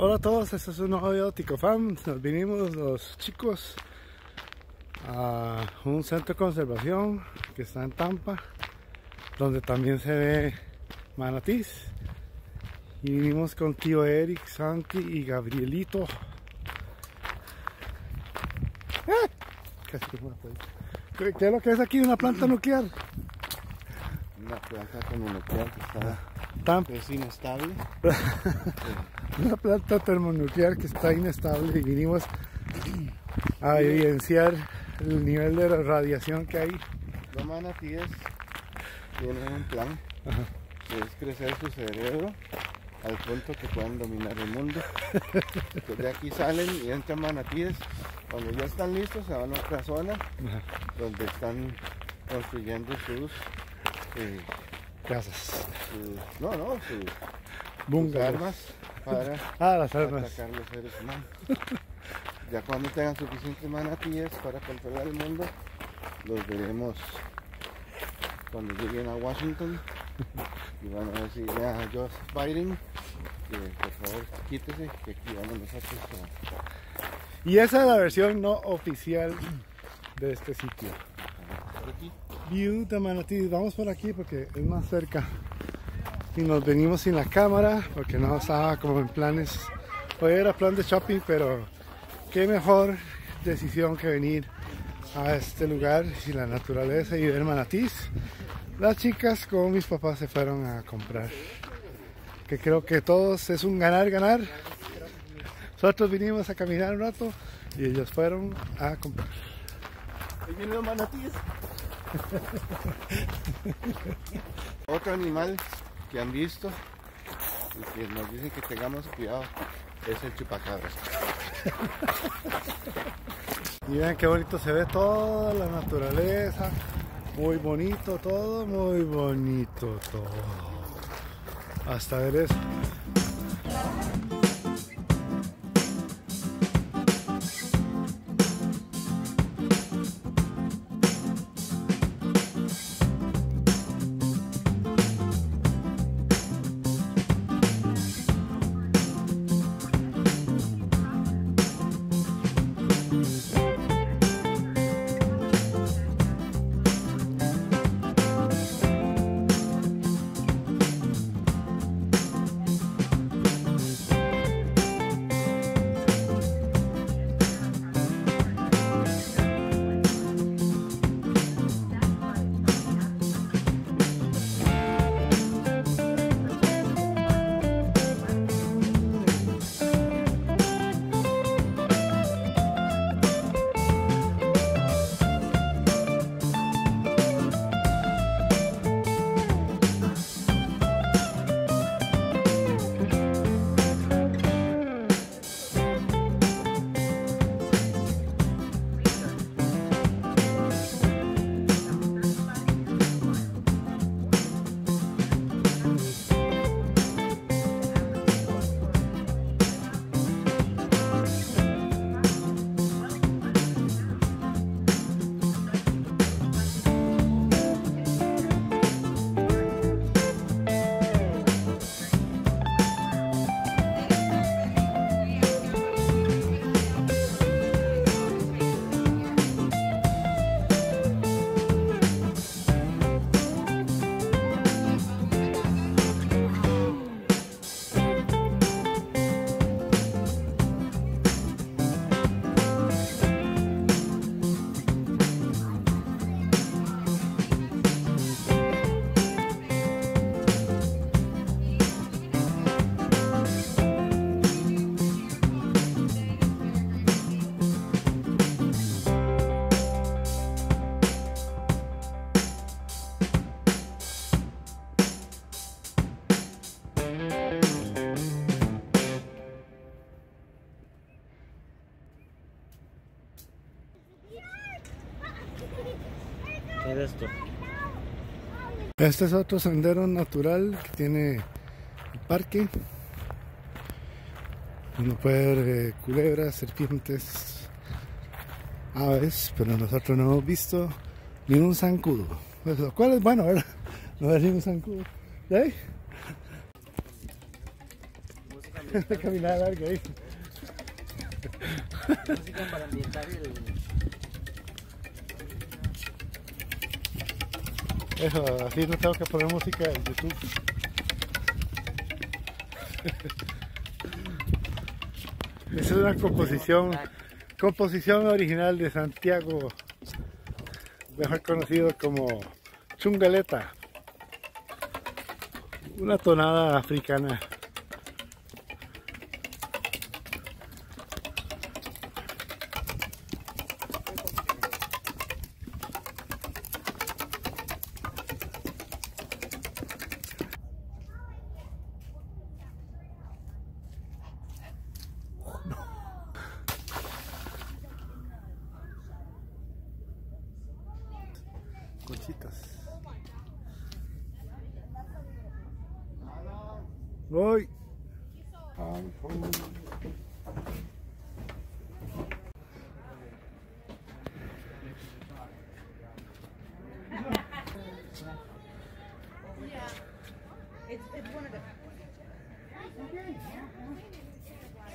Hola a todos, este es un nuevo video de TicoFam. Nos vinimos los chicos a un centro de conservación que está en Tampa, donde también se ve manatís. Y vinimos con tío Eric, Santi y Gabrielito. ¡Ah! ¿Qué es lo que es aquí? ¿Una planta nuclear? Una planta como nuclear que está... es inestable. Una planta termonuclear que está inestable, y vinimos a evidenciar el nivel de radiación que hay. Los manatíes tienen un plan, que es crecer su cerebro al punto que puedan dominar el mundo. Entonces de aquí salen y entran manatíes. Cuando ya están listos se van a otra zona, donde están construyendo sus casas. Sus armas para atacar los seres humanos. Ya cuando tengan suficientes manatíes para controlar el mundo, los veremos cuando lleguen a Washington, y van a decirle a Josh Biden que por favor quítese, que aquí vamos nosotros. Y esa es la versión no oficial de este sitio. View de manatíes. Vamos por aquí porque es más cerca. Y nos venimos sin la cámara porque no estaba como en planes. Hoy era plan de shopping, pero qué mejor decisión que venir a este lugar sin la naturaleza y ver manatís. Las chicas con mis papás se fueron a comprar, que creo que todos es un ganar-ganar. Nosotros vinimos a caminar un rato y ellos fueron a comprar. Ahí vienen los manatíes. Otro animal que han visto y que nos dicen que tengamos cuidado es el chupacabras. Y vean qué bonito se ve toda la naturaleza, muy bonito todo, muy bonito todo. Hasta ver eso. Este es otro sendero natural que tiene el parque. Uno puede ver culebras, serpientes, aves, pero nosotros no hemos visto ningún zancudo. Pues lo cual es bueno, ¿verdad? No ver ningún zancudo. ¿De ahí? de caminada larga ahí. Así como para ambientar el... Eso, así no tengo que poner música en YouTube. Es una composición original de Santiago, mejor conocido como chungaleta, una tonada africana. Conchitas. Voy.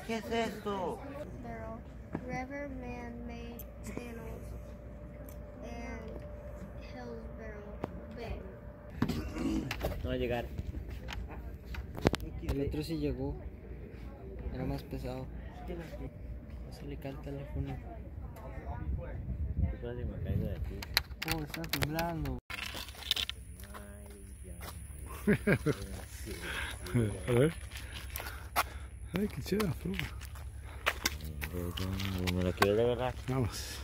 ¿Qué es esto? River man-made channels and Hillsborough Bay. No va a llegar. El otro sí llegó. Era más pesado. Se le cae el teléfono. Oh, está temblando. A ver. Ay, qué chida la pluma. Me la quiero de verdad. Vamos.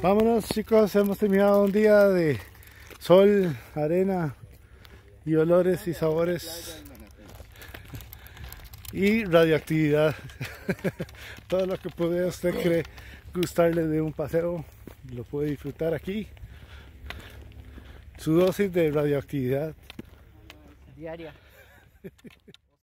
Vámonos, chicos, hemos terminado un día de sol, arena y olores y sabores y radioactividad. Todo lo que puede usted cree gustarle de un paseo lo puede disfrutar aquí. Su dosis de radioactividad diaria.